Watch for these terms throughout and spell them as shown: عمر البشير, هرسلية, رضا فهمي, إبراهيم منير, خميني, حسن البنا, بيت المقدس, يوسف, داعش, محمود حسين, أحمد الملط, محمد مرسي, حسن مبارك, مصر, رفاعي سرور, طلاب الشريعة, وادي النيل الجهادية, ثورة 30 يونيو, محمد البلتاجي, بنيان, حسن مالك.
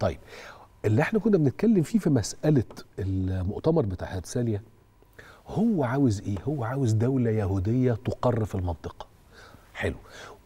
طيب اللي احنا كنا بنتكلم فيه في مسألة المؤتمر بتاع هرسلية، هو عاوز ايه؟ هو عاوز دولة يهودية تقر في المنطقة. حلو.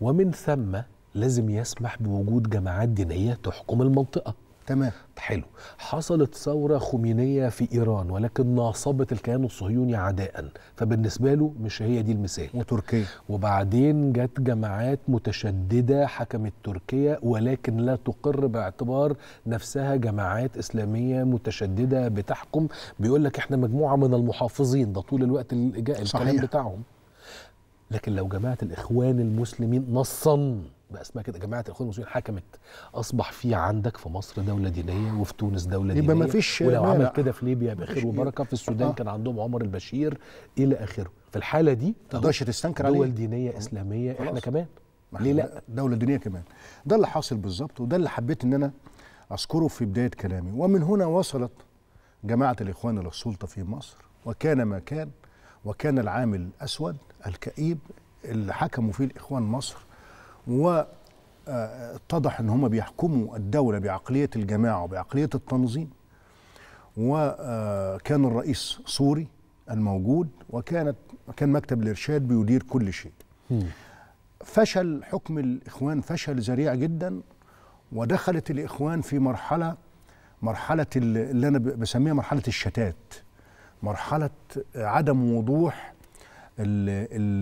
ومن ثم لازم يسمح بوجود جماعات دينية تحكم المنطقة. تمام. حلو. حصلت ثورة خمينية في إيران ولكن ناصبت الكيان الصهيوني عداء، فبالنسبة له مش هي دي المثال. وتركيا. وبعدين جت جماعات متشددة حكمت تركيا ولكن لا تقر باعتبار نفسها جماعات إسلامية متشددة بتحكم، بيقول لك احنا مجموعة من المحافظين، ده طول الوقت الكلام بتاعهم. لكن لو جماعة الإخوان المسلمين نصا بقى اسمها كده، جماعة الإخوان المسلمين حكمت، أصبح في عندك في مصر دولة دينية وفي تونس دولة دينية، يبقى مفيش. ولو عمل كده في ليبيا يبقى خير وبركة، في السودان كان عندهم عمر البشير إلى آخره. في الحالة دي تقدرش تستنكر عليها، دول دينية إسلامية إحنا كمان، ليه لأ؟ دولة دينية كمان. ده اللي حاصل بالظبط، وده اللي حبيت إن أنا أذكره في بداية كلامي. ومن هنا وصلت جماعة الإخوان إلى السلطة في مصر، وكان ما كان، وكان العامل الأسود الكئيب اللي حكموا فيه الإخوان مصر، واتضح ان هم بيحكموا الدولة بعقلية الجماعة وبعقلية التنظيم. وكان الرئيس سوري الموجود، وكان مكتب الإرشاد بيدير كل شيء. فشل حكم الإخوان، فشل ذريع جدا، ودخلت الإخوان في مرحلة اللي انا بسميها مرحلة الشتات، مرحلة عدم وضوح،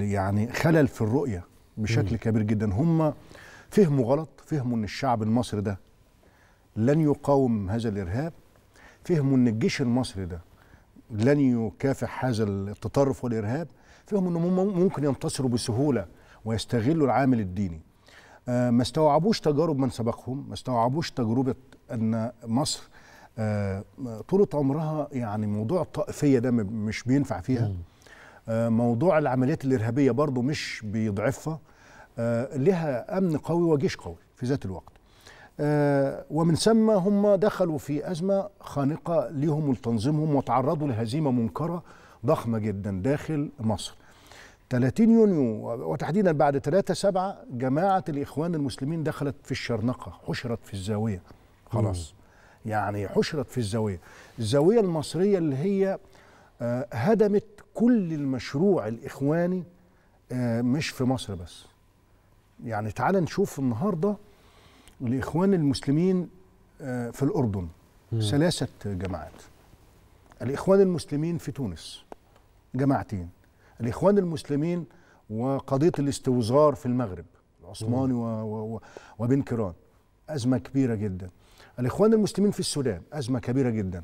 يعني خلل في الرؤية بشكل كبير جدا. هم فهموا غلط، فهموا ان الشعب المصري ده لن يقاوم هذا الارهاب، فهموا ان الجيش المصري ده لن يكافح هذا التطرف والارهاب، فهموا ان هم ممكن ينتصروا بسهوله ويستغلوا العامل الديني. ما استوعبوش تجارب من سبقهم، ما استوعبوش تجربه ان مصر طولة عمرها يعني موضوع الطائفيه ده مش بينفع فيها. موضوع العمليات الإرهابية برضو مش بيضعفها، لها أمن قوي وجيش قوي في ذات الوقت. ومن ثم هم دخلوا في أزمة خانقة لهم ولتنظيمهم، وتعرضوا لهزيمة منكرة ضخمة جدا داخل مصر. 30 يونيو وتحديدا بعد 3/7 جماعة الإخوان المسلمين دخلت في الشرنقة، حشرت في الزاوية. خلاص يعني حشرت في الزاوية المصرية اللي هي هدمت كل المشروع الإخواني، مش في مصر بس. يعني تعال نشوف النهاردة الإخوان المسلمين في الأردن 3 جماعات، الإخوان المسلمين في تونس 2، الإخوان المسلمين وقضية الاستوزار في المغرب العثماني وبن كيران، أزمة كبيرة جدا. الإخوان المسلمين في السودان أزمة كبيرة جدا.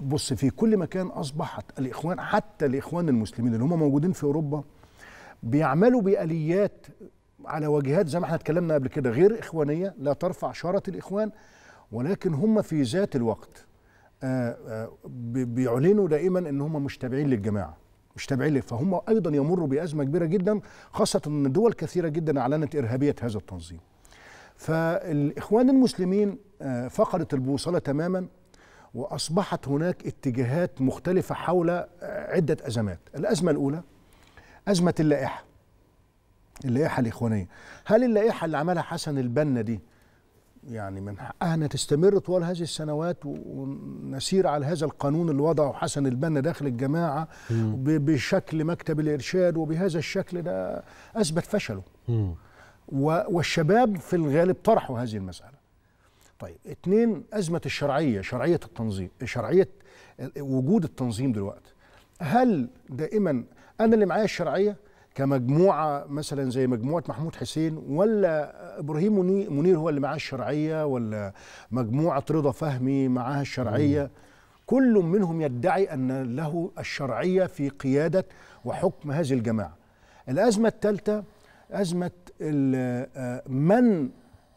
بص، في كل مكان أصبحت الإخوان، حتى الإخوان المسلمين اللي هم موجودين في أوروبا بيعملوا بآليات على واجهات زي ما احنا اتكلمنا قبل كده غير إخوانية لا ترفع شارة الإخوان، ولكن هم في ذات الوقت بيعلنوا دائما إن هم مش تابعين للجماعة، مش تابعين، فهم أيضا يمروا بأزمة كبيرة جدا، خاصة إن دول كثيرة جدا أعلنت إرهابية هذا التنظيم. فالإخوان المسلمين فقدت البوصلة تماما، وأصبحت هناك اتجاهات مختلفة حول عدة أزمات. الأزمة الأولى أزمة اللائحة الإخوانية. هل اللائحة اللي عملها حسن البنا دي يعني من حقها أنها تستمر طوال هذه السنوات ونسير على هذا القانون اللي وضعه حسن البنا داخل الجماعة بشكل مكتب الإرشاد، وبهذا الشكل ده أثبت فشله، والشباب في الغالب طرحوا هذه المسألة. طيب 2 أزمة الشرعية، شرعية التنظيم، شرعية وجود التنظيم دلوقتي. هل دائما أنا اللي معايا الشرعية كمجموعة مثلا زي مجموعة محمود حسين، ولا إبراهيم منير هو اللي معاه الشرعية، ولا مجموعة رضا فهمي معاها الشرعية؟ كل منهم يدعي أن له الشرعية في قيادة وحكم هذه الجماعة. الأزمة الثالثة أزمة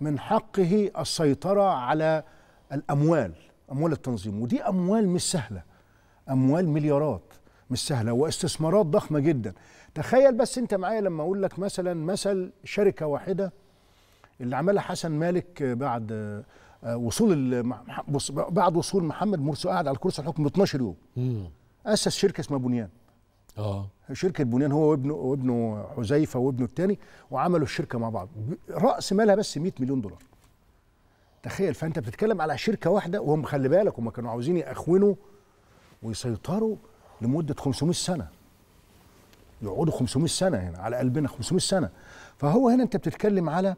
من حقه السيطرة على الأموال، أموال التنظيم، ودي أموال مش سهلة، أموال مليارات مش سهلة، واستثمارات ضخمة جدا. تخيل بس أنت معايا لما أقول لك مثلا مثل شركة واحدة اللي عملها حسن مالك بعد وصول محمد مرسي، قعد على كرسي الحكم 12 يوم، أسس شركة اسمها بنيان. شركة بنيان هو وابنه حذيفة وابنه الثاني، وعملوا الشركة مع بعض، رأس مالها بس $100 مليون. تخيل. فانت بتتكلم على شركه واحده، وهم خلي بالك هم كانوا عاوزين يخونوا ويسيطروا لمده 500 سنه، يقعدوا 500 سنه هنا على قلبنا، 500 سنه. فهو هنا انت بتتكلم على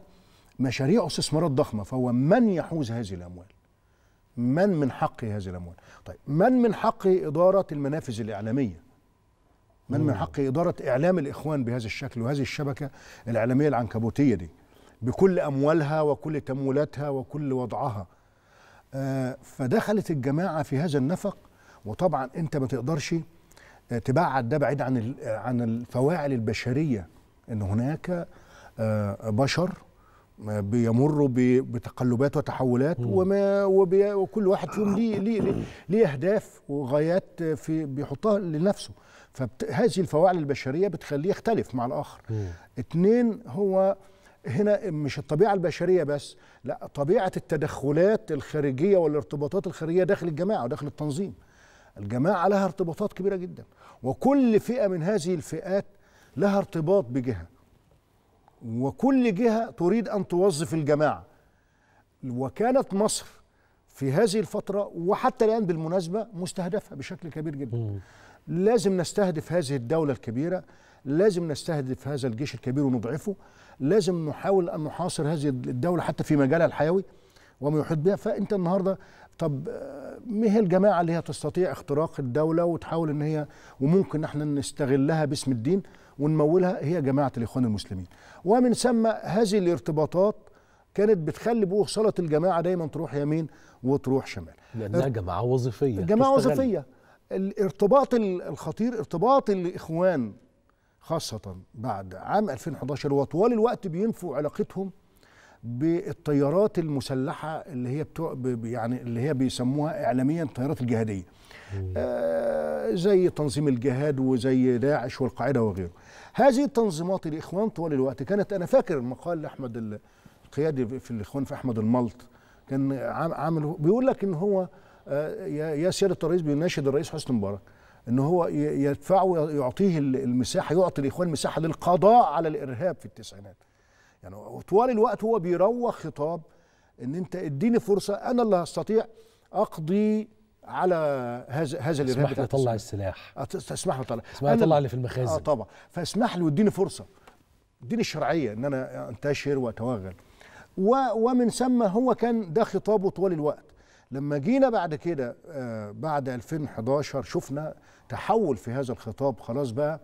مشاريع واستثمارات ضخمه، فهو من يحوز هذه الاموال؟ من حقه هذه الاموال؟ طيب من حقه اداره المنافذ الاعلاميه؟ من حقه اداره اعلام الاخوان بهذا الشكل وهذه الشبكه الاعلاميه العنكبوتيه دي بكل اموالها وكل تمويلاتها وكل وضعها؟ فدخلت الجماعه في هذا النفق، وطبعا انت ما تقدرش تبعد ده بعيد عن الفواعل البشريه، ان هناك بشر بيمروا بتقلبات وتحولات وكل واحد فيهم ليه اهداف وغايات بيحطها لنفسه. فهذه الفواعل البشريه بتخليه يختلف مع الاخر. اتنين، هو هنا مش الطبيعه البشريه بس، لا، طبيعه التدخلات الخارجيه والارتباطات الخارجيه داخل الجماعه وداخل التنظيم. الجماعه لها ارتباطات كبيره جدا، وكل فئه من هذه الفئات لها ارتباط بجهه، وكل جهه تريد ان توظف الجماعه. وكانت مصر في هذه الفتره وحتى الان بالمناسبه مستهدفه بشكل كبير جدا. لازم نستهدف هذه الدوله الكبيره، لازم نستهدف هذا الجيش الكبير ونضعفه، لازم نحاول ان نحاصر هذه الدوله حتى في مجالها الحيوي وما يحيط بها. فانت النهارده طب ما هي الجماعه اللي هي تستطيع اختراق الدوله وتحاول ان هي وممكن احنا نستغلها باسم الدين ونمولها؟ هي جماعه الاخوان المسلمين. ومن ثم هذه الارتباطات كانت بتخلي بوصله الجماعه دايما تروح يمين وتروح شمال، لانها جماعه وظيفيه. جماعه وظيفيه. الارتباط الخطير، ارتباط الاخوان خاصه بعد عام 2011 وطوال الوقت بينفوا علاقتهم بالطيارات المسلحه اللي هي يعني اللي هي بيسموها اعلاميا الطيارات الجهاديه. زي تنظيم الجهاد وزي داعش والقاعده وغيره. هذه التنظيمات الاخوان طوال الوقت كانت، انا فاكر مقال احمد القيادي في الاخوان في احمد الملط، كان عامل بيقول لك ان هو يا سياده الرئيس بيناشد الرئيس حسن مبارك ان هو يدفعه يعطيه المساحه، يعطي الاخوان مساحه للقضاء على الارهاب في التسعينات. يعني طوال الوقت هو بيروج خطاب ان انت اديني فرصه، انا اللي هستطيع اقضي على هذا الارهاب. اسمح لي اطلع السلاح، اسمح لي اطلع، اسمح لي اطلع اللي في المخازن. طبعا، فاسمح لي واديني فرصه، اديني الشرعيه ان انا انتشر واتوغل. ومن ثم هو كان ده خطابه طوال الوقت. لما جينا بعد كده بعد 2011 شفنا تحول في هذا الخطاب، خلاص بقى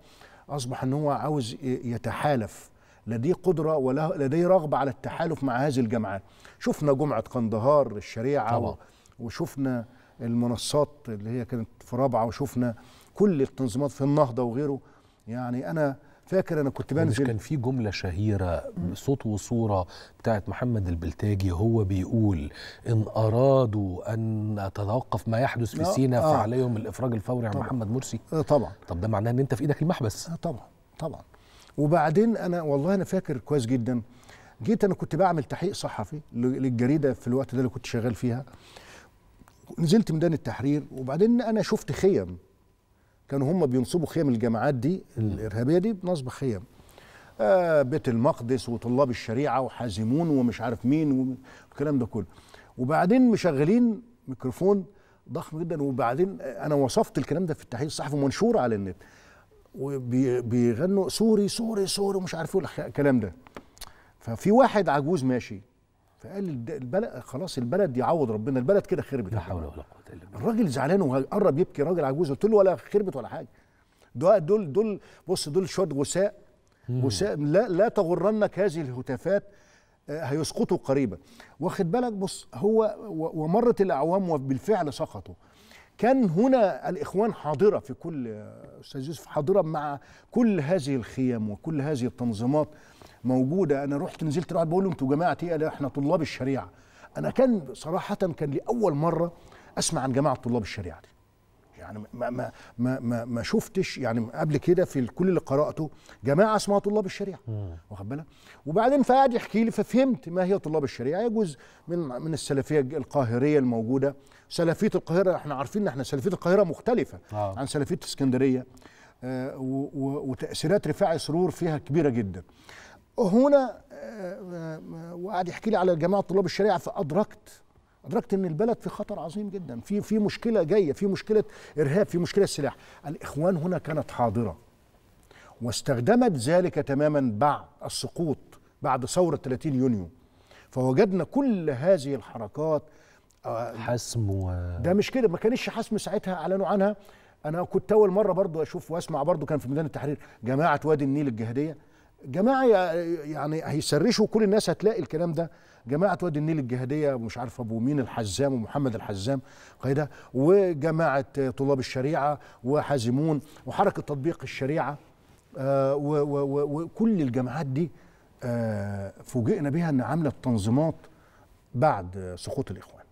اصبح ان هو عاوز يتحالف، لديه قدرة ولديه رغبة على التحالف مع هذه الجماعات. شفنا جمعة قندهار الشريعة وشفنا المنصات اللي هي كانت في رابعة، وشفنا كل التنظيمات في النهضة وغيره. يعني أنا فاكر أنا كنت بنزل، كان في جملة شهيرة صوت وصورة بتاعت محمد البلتاجي هو بيقول إن أرادوا أن تتوقف ما يحدث في سيناء فعليهم الإفراج الفوري عن محمد مرسي. طبعا. طب ده معناه إن أنت في إيدك المحبس. طبعا. وبعدين انا والله انا فاكر كويس جدا، جيت انا كنت بعمل تحقيق صحفي للجريده في الوقت ده اللي كنت شغال فيها، نزلت ميدان التحرير، وبعدين انا شفت خيم كانوا هم بينصبوا خيم الجماعات دي الارهابيه دي بنصب خيم، بيت المقدس وطلاب الشريعه وحازمون ومش عارف مين والكلام ده كله، وبعدين مشغلين ميكروفون ضخم جدا. وبعدين انا وصفت الكلام ده في التحقيق الصحفي منشور على النت، وبيغنوا سوري سوري سوري ومش عارف ايه الكلام ده. ففي واحد عجوز ماشي فقال البلد خلاص، البلد يعوض ربنا، البلد كده خربت. لا حول ولا قوه الا بالله. الراجل زعلان وقرب يبكي، راجل عجوز. قلت له ولا خربت ولا حاجه، دول بص، دول شويه غثاء غثاء، لا تغرنك هذه الهتافات، هيسقطوا قريبا. واخد بالك؟ بص، هو ومرت الاعوام وبالفعل سقطوا. كان هنا الإخوان حاضرة في كل، أستاذ يوسف، حاضرة مع كل هذه الخيام وكل هذه التنظيمات موجودة. أنا رحت نزلت لواحد بقول له أنتوا جماعة إيه؟ قال لي إحنا طلاب الشريعة. أنا كان صراحة كان لأول مرة أسمع عن جماعة طلاب الشريعة دي، يعني ما شفتش يعني قبل كده في كل اللي قرأته جماعة اسمها طلاب الشريعة، واخد بالك؟ وبعدين فقعد يحكي لي ففهمت ما هي طلاب الشريعة. هي جزء من السلفية القاهرية الموجودة. سلفية القاهرة احنا عارفين ان احنا سلفية القاهرة مختلفة عن سلفية اسكندرية، وتأثيرات رفاعي سرور فيها كبيرة جدا. هنا وقعد يحكي لي على جماعه طلاب الشريعه، فادركت ان البلد في خطر عظيم جدا، في مشكله جايه، في مشكله ارهاب، في مشكله سلاح. الاخوان هنا كانت حاضره واستخدمت ذلك تماما بعد السقوط، بعد ثوره 30 يونيو، فوجدنا كل هذه الحركات حسم ده مش كده، ما كانش حسم ساعتها، اعلنوا عنها. انا كنت اول مره برضو اشوف واسمع، برضو كان في ميدان التحرير جماعه وادي النيل الجهاديه، جماعه يعني هيسرشوا كل الناس، هتلاقي الكلام ده، جماعه وادي النيل الجهاديه ومش عارف ابو مين الحزام ومحمد الحزام قايده، وجماعه طلاب الشريعه وحازمون وحركه تطبيق الشريعه وكل الجماعات دي فوجئنا بها ان عملت تنظيمات بعد سقوط الاخوان.